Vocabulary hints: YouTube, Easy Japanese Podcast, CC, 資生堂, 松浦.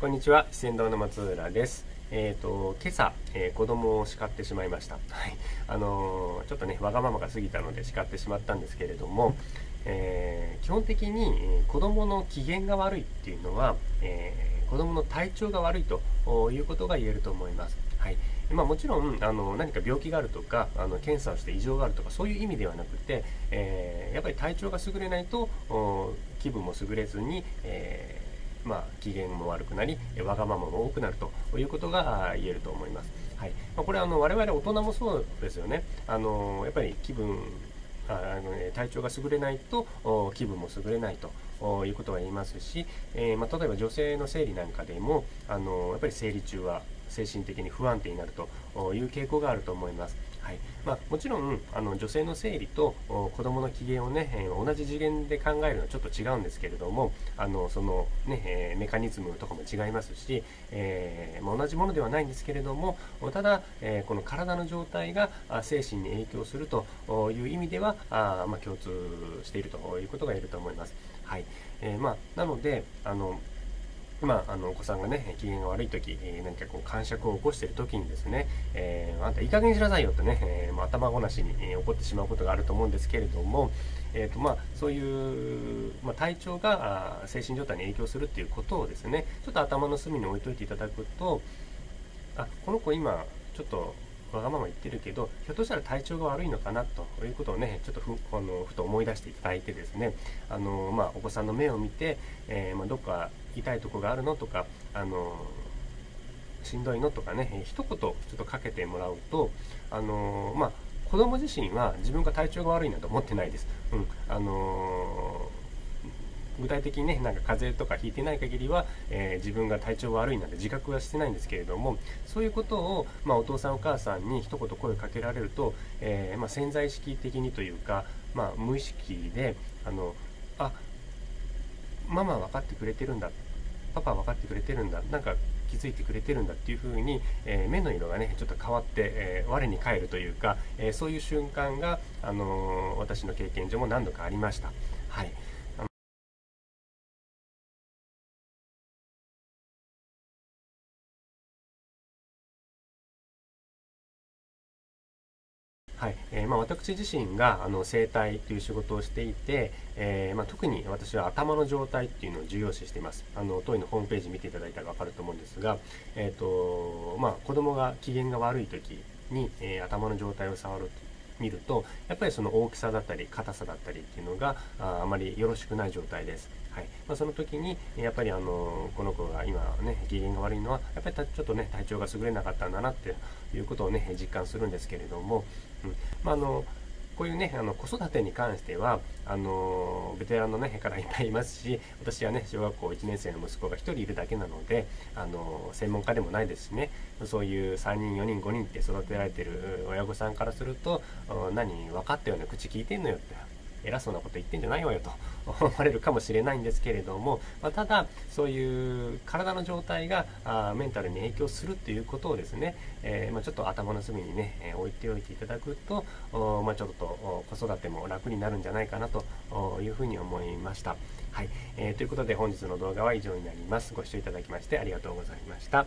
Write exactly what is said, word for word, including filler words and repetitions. こんにちは、資生堂の松浦です。えっと、今朝、えー、子供を叱ってしまいました。はい。あのー、ちょっとね、わがままが過ぎたので叱ってしまったんですけれども、えー、基本的に、えー、子供の機嫌が悪いっていうのは、えー、子供の体調が悪いということが言えると思います。はい。まあ、もちろんあの何か病気があるとかあの検査をして異常があるとかそういう意味ではなくて、えー、やっぱり体調が優れないと気分も優れずに、えーまあ、機嫌も悪くなりわがままも多くなるということが言えると思います。はいまあ、これはあの我々大人もそうですよね。あのやっぱり気分あのね、体調が優れないと気分も優れないということが言いますし、えーまあ、例えば女性の生理なんかでもあのやっぱり生理中は精神的に不安定になるという傾向があると思います。はいまあ、もちろんあの女性の生理と子どもの機嫌を、ね、同じ次元で考えるのはちょっと違うんですけれどもあのその、ね、メカニズムとかも違いますし、えーまあ、同じものではないんですけれどもただ、えー、この体の状態が精神に影響するという意味ではあ、まあ、共通しているということが言えると思います。はいえーまあ、なのであのまあ、あのお子さんがね、機嫌が悪いとき、何かこう、癇癪を起こしているときにですね、えー、あんたいい加減にしなさいよとね、えーまあ、頭ごなしに、えー、怒ってしまうことがあると思うんですけれども、えーとまあ、そういう、まあ、体調が精神状態に影響するっていうことをですね、ちょっと頭の隅に置いといていただくと、あ、この子今、ちょっと、わがまま言ってるけど、ひょっとしたら体調が悪いのかなということをね、ちょっと ふ, あのふと思い出していただいてですね、あのまあ、お子さんの目を見て、えーまあ、どっか痛いとこがあるのとか、あのしんどいのとかね、一言ちょっとかけてもらうと、あのまあ、子供自身は自分が体調が悪いなと思ってないです。うんあの具体的にね、なんか風邪とかひいてない限りは、えー、自分が体調悪いなんて自覚はしてないんですけれども、そういうことを、まあ、お父さんお母さんに一言声をかけられると、えーまあ、潜在意識的にというか、まあ、無意識で、あの、あ、ママは分かってくれてるんだ、パパは分かってくれてるんだ、なんか気づいてくれてるんだっていうふうに、えー、目の色がね、ちょっと変わって、えー、我に返るというか、えー、そういう瞬間が、あのー、私の経験上も何度かありました。はい。はいえーまあ、私自身があの整体という仕事をしていて、えーまあ、特に私は頭の状態っていうのを重要視しています。あの当院のホームページ見ていただいたら分かると思うんですが、えーとまあ、子どもが機嫌が悪い時に、えー、頭の状態を触る見るとやっぱりその大きさだったり硬さだったりっていうのが あ, あまりよろしくない状態です。はいまあ、その時にやっぱりあのこの子が今ね機嫌が悪いのはやっぱりちょっとね体調が優れなかったんだなっていうことをね実感するんですけれども、うんまあ、あのこういうねあの子育てに関してはあのベテランの、ね、方がいっぱいいますし私はね小学校いちねん生の息子がひとりいるだけなのであの専門家でもないですしねそういうさんにんよにんごにんって育てられてる親御さんからすると何分かったような口聞いてんのよって。偉そうなこと言ってんじゃないわよと思われるかもしれないんですけれども、まあ、ただそういう体の状態があメンタルに影響するということをですね、えーまあ、ちょっと頭の隅にね、えー、置いておいていただくと、まあ、ちょっと子育ても楽になるんじゃないかなというふうに思いました。はいえー、ということで本日の動画は以上になります。ご視聴いただきましてありがとうございました。